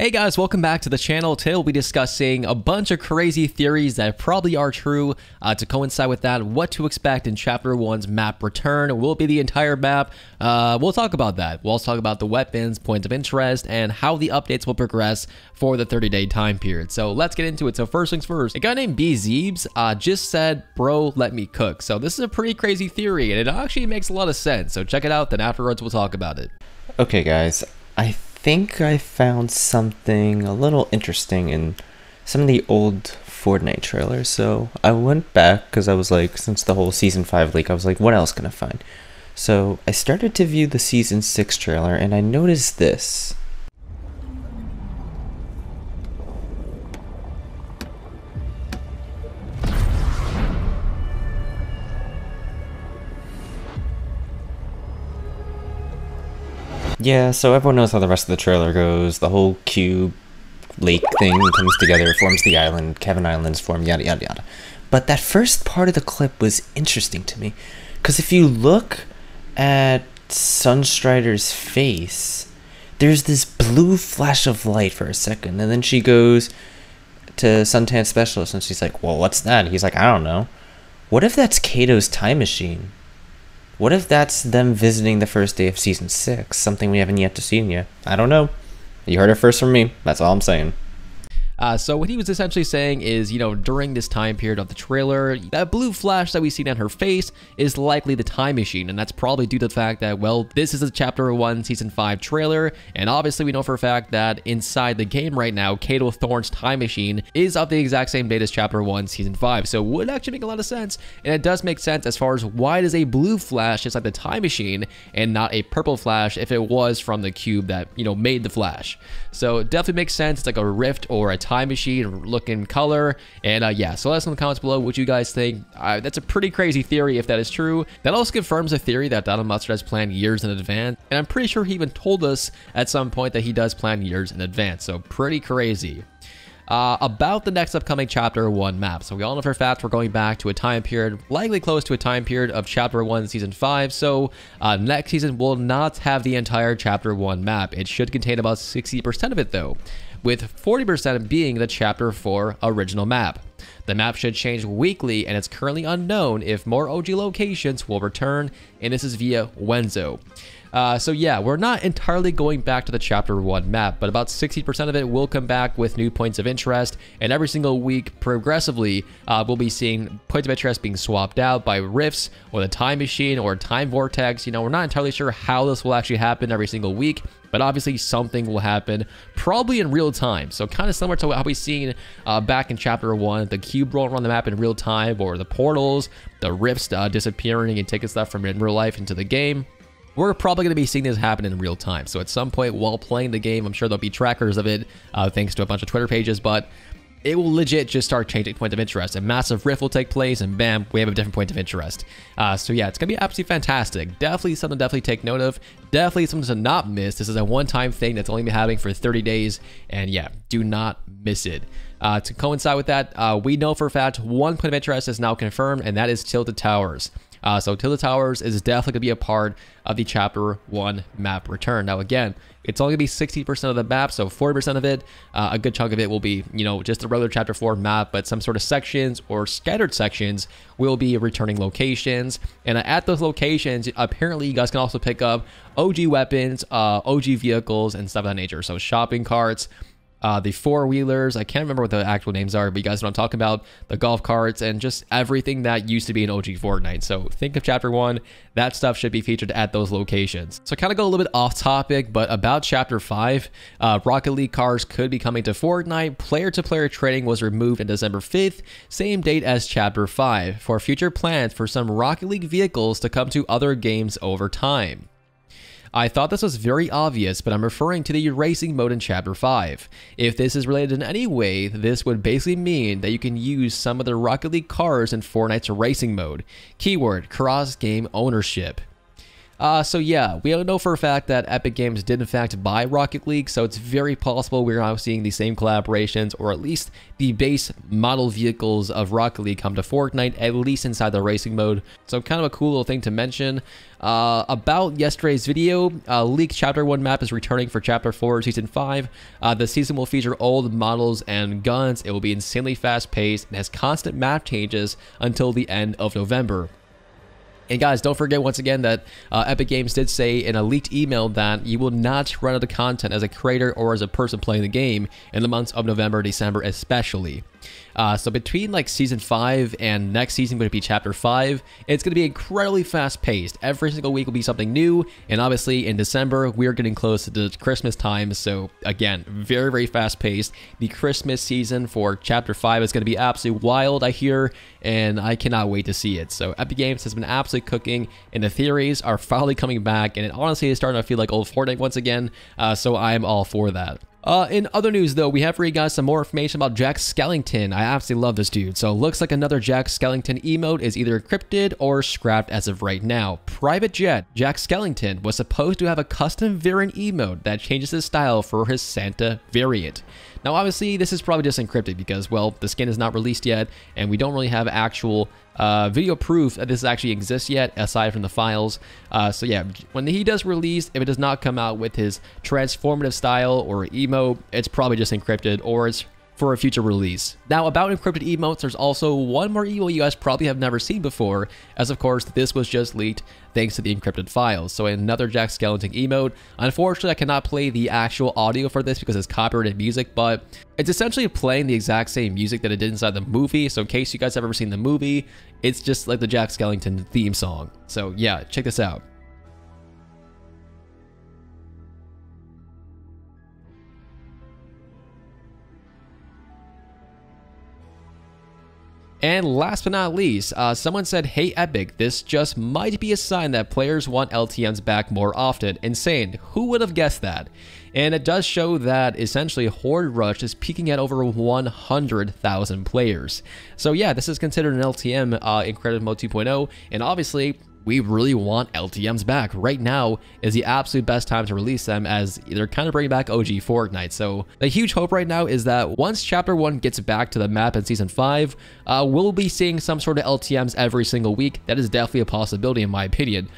Hey guys, welcome back to the channel. Today we'll be discussing a bunch of crazy theories that probably are true. To coincide with that, what to expect in Chapter 1's map return. Will it be the entire map? We'll talk about that. We'll also talk about the weapons, points of interest, and how the updates will progress for the 30-day time period. So let's get into it. So first things first, a guy named B Zebes just said, bro, let me cook. So this is a pretty crazy theory, and it actually makes a lot of sense. So check it out, then afterwards we'll talk about it. Okay guys, I think I found something a little interesting in some of the old Fortnite trailers. So I went back because I was like, since the whole season 5 leak, I was like, what else can I find? So I started to view the season 6 trailer and I noticed this. Yeah, so everyone knows how the rest of the trailer goes. The whole cube lake thing comes together, forms the island, Kevin Island's formed, yada yada yada. But that first part of the clip was interesting to me, because if you look at Sunstrider's face, there's this blue flash of light for a second, and then she goes to Suntan Specialist and she's like, well, what's that? And he's like, I don't know. What if that's Kato's time machine? What if that's them visiting the first day of season 6? Something we haven't yet to see yet. I don't know. You heard it first from me. That's all I'm saying. So what he was essentially saying is, you know, during this time period of the trailer, that blue flash that we seen on her face is likely the time machine. And that's probably due to the fact that, well, this is a Chapter 1 Season 5 trailer. And obviously we know for a fact that inside the game right now, Kato Thorne's time machine is of the exact same date as Chapter 1 Season 5. So it would actually make a lot of sense. And it does make sense as far as why does a blue flash is like the time machine and not a purple flash if it was from the cube that, you know, made the flash. So it definitely makes sense. It's like a rift or a time machine looking color. And yeah, so let us know in the comments below what you guys think. That's a pretty crazy theory if that is true. That also confirms a theory that Donald Mustard has planned years in advance, and I'm pretty sure he even told us at some point that he does plan years in advance. So pretty crazy. About the next upcoming Chapter 1 map. So we all know for a fact we're going back to a time period, likely close to a time period of Chapter 1 Season 5. So next season will not have the entire Chapter 1 map. It should contain about 60% of it though, with 40% being the Chapter 4 original map. The map should change weekly, and it's currently unknown if more OG locations will return, and this is via Wenzo. So yeah, we're not entirely going back to the Chapter 1 map, but about 60% of it will come back with new points of interest, and every single week, progressively, we'll be seeing points of interest being swapped out by rifts, or the time machine, or time vortex. You know, we're not entirely sure how this will actually happen every single week, but obviously something will happen, probably in real time. So kind of similar to how we've seen back in Chapter 1, the cube rolling around the map in real time, or the portals, the rifts disappearing and taking stuff from in real life into the game. We're probably going to be seeing this happen in real time. So at some point while playing the game, I'm sure there'll be trackers of it, thanks to a bunch of Twitter pages, but it will legit just start changing point of interest. A massive rift will take place, and bam, we have a different point of interest. So yeah, it's going to be absolutely fantastic. Definitely something to definitely take note of. Definitely something to not miss. This is a one-time thing that's only been happening for 30 days, and yeah, do not miss it. To coincide with that, we know for a fact one point of interest is now confirmed, and that is Tilted Towers. So Tilted Towers is definitely going to be a part of the Chapter 1 map return. Now again, it's only going to be 60% of the map, so 40% of it, a good chunk of it will be, you know, just the regular Chapter 4 map, but some sort of sections or scattered sections will be returning locations. And at those locations, apparently you guys can also pick up OG weapons, OG vehicles, and stuff of that nature. So shopping carts, the four-wheelers, I can't remember what the actual names are, but you guys know what I'm talking about, the golf carts, and just everything that used to be in OG Fortnite. So think of Chapter 1, that stuff should be featured at those locations. So kind of go a little bit off topic, but about Chapter 5, Rocket League cars could be coming to Fortnite. Player-to-player trading was removed on December 5th, same date as Chapter 5, for future plans for some Rocket League vehicles to come to other games over time. I thought this was very obvious, but I'm referring to the racing mode in Chapter 5. If this is related in any way, this would basically mean that you can use some of the Rocket League cars in Fortnite's racing mode. Keyword, cross-game ownership. So yeah, we know for a fact that Epic Games did in fact buy Rocket League, so it's very possible we're now seeing the same collaborations, or at least the base model vehicles of Rocket League come to Fortnite, at least inside the racing mode. So kind of a cool little thing to mention. About yesterday's video, League Chapter 1 map is returning for Chapter 4 Season 5. The season will feature old models and guns. It will be insanely fast-paced and has constant map changes until the end of November. And guys, don't forget once again that Epic Games did say in a leaked email that you will not run out of content as a creator or as a person playing the game in the months of November, December especially. So between like Season 5 and next season, going to be Chapter 5, it's going to be incredibly fast-paced. Every single week will be something new, and obviously in December, we're getting close to Christmas time, so again, very, very fast-paced. The Christmas season for Chapter 5 is going to be absolutely wild, I hear, and I cannot wait to see it. So Epic Games has been absolutely cooking, and the theories are finally coming back, and it honestly is starting to feel like old Fortnite once again, so I'm all for that. In other news, though, we have for you guys some more information about Jack Skellington. I absolutely love this dude. So it looks like another Jack Skellington emote is either encrypted or scrapped as of right now. Private Jet Jack Skellington was supposed to have a custom variant emote that changes his style for his Santa variant. Now, obviously, this is probably just encrypted because, well, the skin is not released yet, and we don't really have actual video proof that this actually exists yet, aside from the files. So yeah, when he does release, if it does not come out with his transformative style or emote, it's probably just encrypted, or it's for a future release. Now, about encrypted emotes, there's also one more emote you guys probably have never seen before, as of course this was just leaked thanks to the encrypted files. So another Jack Skellington emote. Unfortunately, I cannot play the actual audio for this because it's copyrighted music, but it's essentially playing the exact same music that it did inside the movie. So in case you guys have ever seen the movie, it's just like the Jack Skellington theme song. So yeah, check this out. And last but not least, someone said, "Hey Epic, this just might be a sign that players want LTMs back more often." Insane. Who would have guessed that? And it does show that essentially Horde Rush is peaking at over 100,000 players. So yeah, this is considered an LTM in Incredible Mode 2.0, and obviously we really want LTMs back. Right now is the absolute best time to release them, as they're kind of bringing back OG Fortnite. So the huge hope right now is that once Chapter 1 gets back to the map in Season 5, we'll be seeing some sort of LTMs every single week. That is definitely a possibility in my opinion.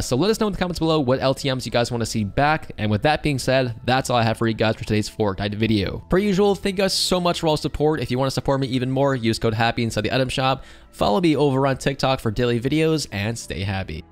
So let us know in the comments below what LTMs you guys want to see back. And with that being said, that's all I have for you guys for today's Fortnite video. Per usual, thank you guys so much for all support. If you want to support me even more, use code HAPPY inside the item shop. Follow me over on TikTok for daily videos, and stay happy.